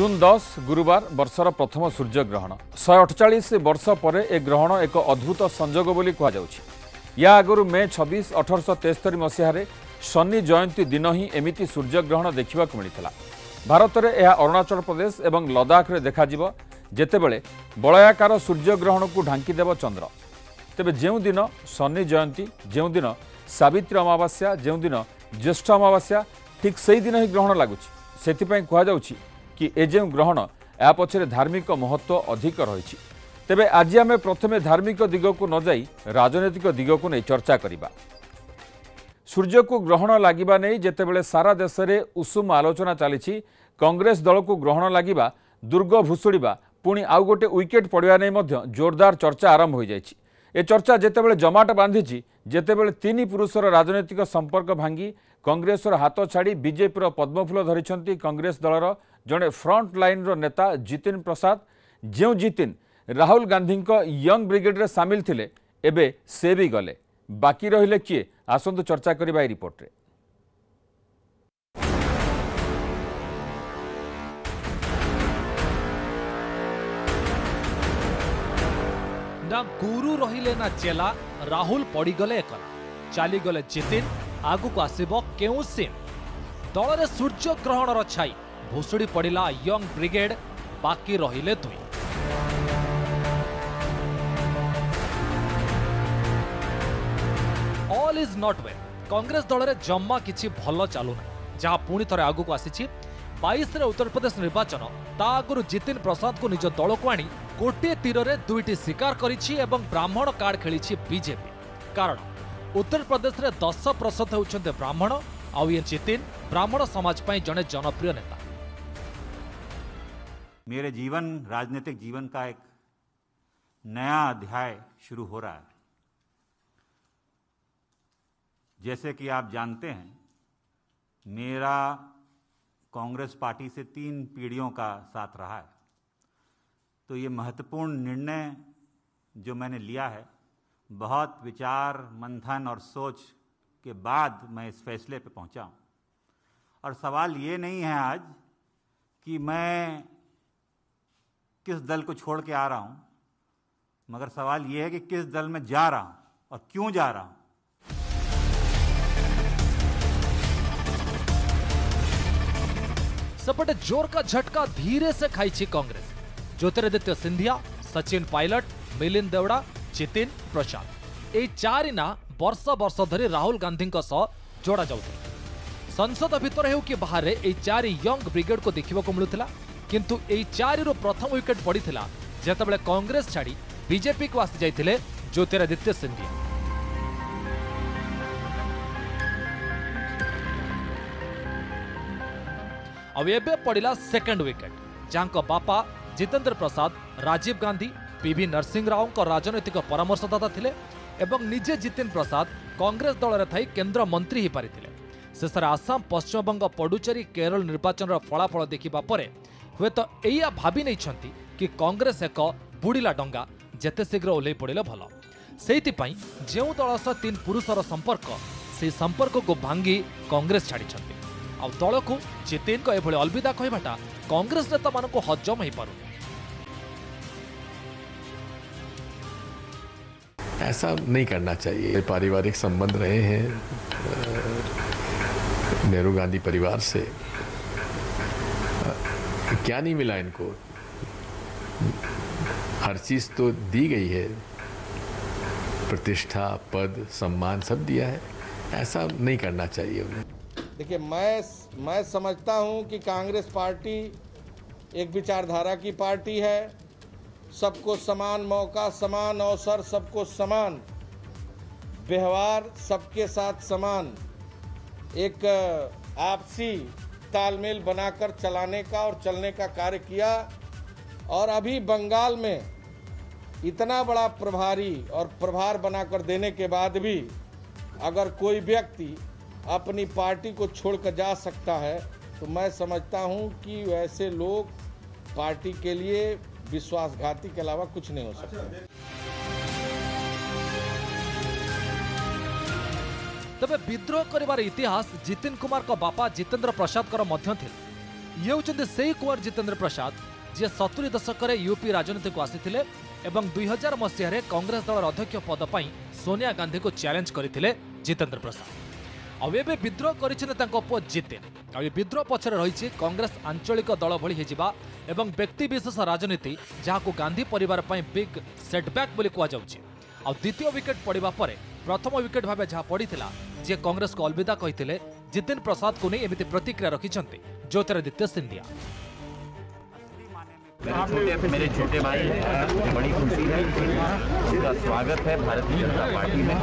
जून 10 गुरुवार वर्षर प्रथम सूर्यग्रहण 148 वर्ष पर यह ग्रहण एक अद्भुत संजोग बोली या आगुरी मे 26 1873 मसीह शनि जयंती दिन ही एमिति सूर्यग्रहण देखा मिलता। भारत में यह अरुणाचल प्रदेश और लदाख में देखा जितेबले बलयाकार सूर्यग्रहण को ढांकीदेव चंद्र। तेबे जो दिन शनि जयंती, जो दिन सावित्री अमावास्या, जो दिन ज्येष्ठ अमावास्या, ठीक से दिन ही ग्रहण लगुच। से कहुच्छी कि ए जो ग्रहण या पछे धार्मिक महत्व अधिक रही। तेबे आज आम प्रथमे धार्मिक दिग को न जाई राजनीतिक दिग को नहीं चर्चा करिबा। सूर्य को ग्रहण लागिबा नहीं जेतेबेले सारा देश में उषुम आलोचना चली। कांग्रेस दल को ग्रहण लागिबा, दुर्ग भुसुड़िबा, पुणी आउ गोटे विकेट पड़िया नहीं मध्य जोरदार चर्चा आरंभ हो जाइछि। ए चर्चा जेतेबेले जमाट बांधिछि, जेतेबेले तीन पुरुषर राजनीतिक संपर्क भांगी कांग्रेसर हाथ छाड़ी बीजेपीर पद्मफूल धरिछंती कांग्रेस दलर जड़े फ्रंट लाइन रो नेता जितिन प्रसाद। जो जितिन राहुल गांधी यंग ब्रिगेड रे शामिल थिले, एबे से भी गले, बाकी रहिले किए आसंतु चर्चा करिबा। रिपोर्ट रे ना गुरु रहिले ना चेला, राहुल पड़ी गले एकला, चली गले जितिन, आगु को आसीबो केउ सिम। दल रे सूर्य ग्रहण रो छाई भुसुड़ी पड़िला यंग ब्रिगेड, बाकी रहिले दुई। All is not well. Congress दल रे जम्मा किछि भल चालू ना, जहां पुणी थरे आगु को आसीछि 22 रे उत्तर प्रदेश निर्वाचन। ता आगुरु जितिन प्रसाद को निज दल को आनी गोटे तीर रे दुईटी शिकार करिछि एवं ब्राह्मण कार्ड खेलिछि बीजेपी। कारण उत्तर प्रदेश रे 10% होउछन्ते ब्राह्मण, आउ ये जितिन ब्राह्मण समाज पर जड़े जनप्रिय नेता। मेरे जीवन, राजनीतिक जीवन का एक नया अध्याय शुरू हो रहा है। जैसे कि आप जानते हैं, मेरा कांग्रेस पार्टी से 3 पीढ़ियों का साथ रहा है, तो ये महत्वपूर्ण निर्णय जो मैंने लिया है, बहुत विचार मंथन और सोच के बाद मैं इस फैसले पे पहुंचा हूं। और सवाल ये नहीं है आज कि मैं किस दल को छोड़ के आ रहा हूं, मगर सवाल ये है कि किस दल में जा रहा हूं और क्यों जा रहा हूं। सपटे जोर का झटका धीरे से खाई कांग्रेस। ज्योतिरादित्य सिंधिया, सचिन पायलट, मिलिंद देवड़ा, जितिन प्रसाद, ये चारि ना वर्ष वर्ष धरी राहुल गांधी जोड़ा जाउथि। संसद भितर हो कि बाहर ये चारि यंग ब्रिगेड को देखा मिलूला, किंतु ये चारि प्रथम विकेट पड़ी जितेबाला कांग्रेस छाड़ी बीजेपी को आसी जाते ज्योतिरादित्य सिंधिया। अब एबे पड़ा सेकेंड विकेट, जहां बापा जितेंद्र प्रसाद राजीव गांधी पीवी नरसिंह राव राजनैतिक परामर्शदाता थिले एवं निजे जितिन प्रसाद कांग्रेस दल में थी केन्द्र मंत्री हो पारी। शेषे आसाम, पश्चिमबंग, पडुचेरी, केरल निर्वाचन फलाफल देखा पर हे तो या भावी नहीं कि कांग्रेस एक बुड़िला डंगा जेते शीघ्र ओल्ल पड़े भल। से जो दल सह 3 पुरुषर संपर्क, से संपर्क को भांगी कांग्रेस छाड़ी आउ दल को जितिन को एभली अलविदा कहवाटा कांग्रेस नेता मान हजम हो पार। ऐसा नहीं करना चाहिए। पारिवारिक संबंध रहे हैं नेहरू गांधी परिवार से, क्या नहीं मिला इनको, हर चीज़ तो दी गई है, प्रतिष्ठा, पद, सम्मान सब दिया है। ऐसा नहीं करना चाहिए उन्हें। देखिए, मैं समझता हूं कि कांग्रेस पार्टी एक विचारधारा की पार्टी है। सबको समान मौका, समान अवसर, सबको समान व्यवहार, सबके साथ समान एक आपसी तालमेल बनाकर चलाने का और चलने का कार्य किया। और अभी बंगाल में इतना बड़ा प्रभारी और प्रभार बनाकर देने के बाद भी अगर कोई व्यक्ति अपनी पार्टी को छोड़कर जा सकता है, तो मैं समझता हूं कि वैसे लोग पार्टी के लिए विश्वासघाती के अलावा कुछ नहीं हो सकता। तबे विद्रोह करिवार इतिहास जितिन कुमार का बापा जितेंद्र प्रसाद मध्य थिले। ये से कुंवर जितिन प्रसाद जी 70 दशक में यूपी राजनीति को आसीथिले एवं 2000 मसीह कांग्रेस दल अध्यक्ष पद पर सोनिया गांधी को चैलेंज करते जितिन प्रसाद आउ ए विद्रोह करो जितिन आ विद्रोह पछरे रही कांग्रेस आंचलिक दल भली एवं व्यक्तिविशेष राजनीति जहां गांधी परिवार बिग सेटबैक कहु द्वितीय विकेट पड़ा पर प्रथम विकेट भाव जहाँ पड़ी जी कांग्रेस को अलविदा कहते जितिन प्रसाद को नहीं एमती प्रतिक्रिया रखी ज्योतिरादित्य सिंधिया। मेरे छोटे भाई हैं, बड़ी खुशी है, उनका स्वागत है भारतीय जनता पार्टी में।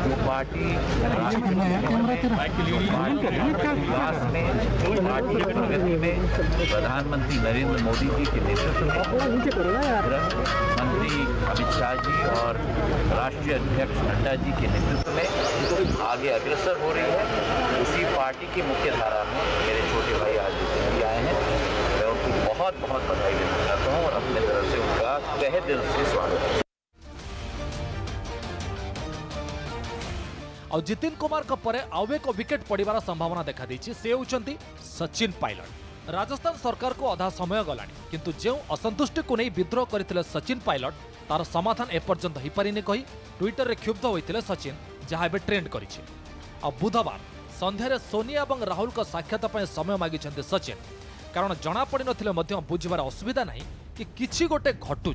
जो पार्टी विकास में, पार्टी की प्रगति में प्रधानमंत्री नरेंद्र मोदी जी के नेतृत्व में मंत्री अमित शाह जी और राष्ट्रीय अध्यक्ष नड्डा जी के नेतृत्व में आगे अग्रसर हो रही है। उसी पार्टी की मुख्य धारा में मेरे छोटे भाई आज भी आए हैं। बहुत बहुत बधाई देना चाहता हूं और अपने तरफ से उनका तहे दिल से स्वागत। और जितिन कुमार का परे आवे को विकेट पड़िबार संभावना देखा देछि से होचंती सचिन पायलट। राजस्थान सरकार को आधा समय गलानी किंतु जे असंतुष्टि को नहीं विद्रोह करथिले सचिन पायलट तार समाधान एपर्यंत हो पारिने कही ट्विटर रे क्षुब्ध होइथिले सचिन जहां बे ट्रेंड करिछि। अब बुधवार संध्या सोनिया और राहुल का साक्षात पर समय मागिछन्ते सचिन कारण जना पड़ न बुझार असुविधा ना कि गोटे घटू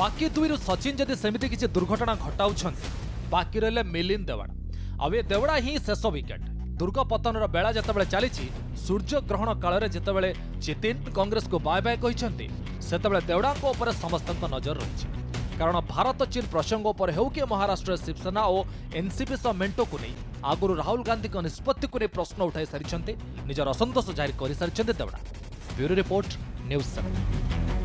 बाकी दुई सचिन जदि सेमती किसी दुर्घटना घटाऊ बाकी रही मिलिंद देवड़ा आउ ए देवड़ा ही शेष विकेट दुर्ग पतनर बेला जिते चली सूर्य ग्रहण काल जिते जितिन कांग्रेस को बाय बाय कहते से देवड़ा को समस्त नजर रही कारण भारत चीन प्रसंग पर हो कि महाराष्ट्र शिवसेना और एनसीपी सह मेंटो को नहीं आगुरी राहुल गांधी के निष्पत्ति को नहीं प्रश्न उठाई सारी निजर असंतोष जाहिर कर सारी देवड़ा। Bureau report news 7।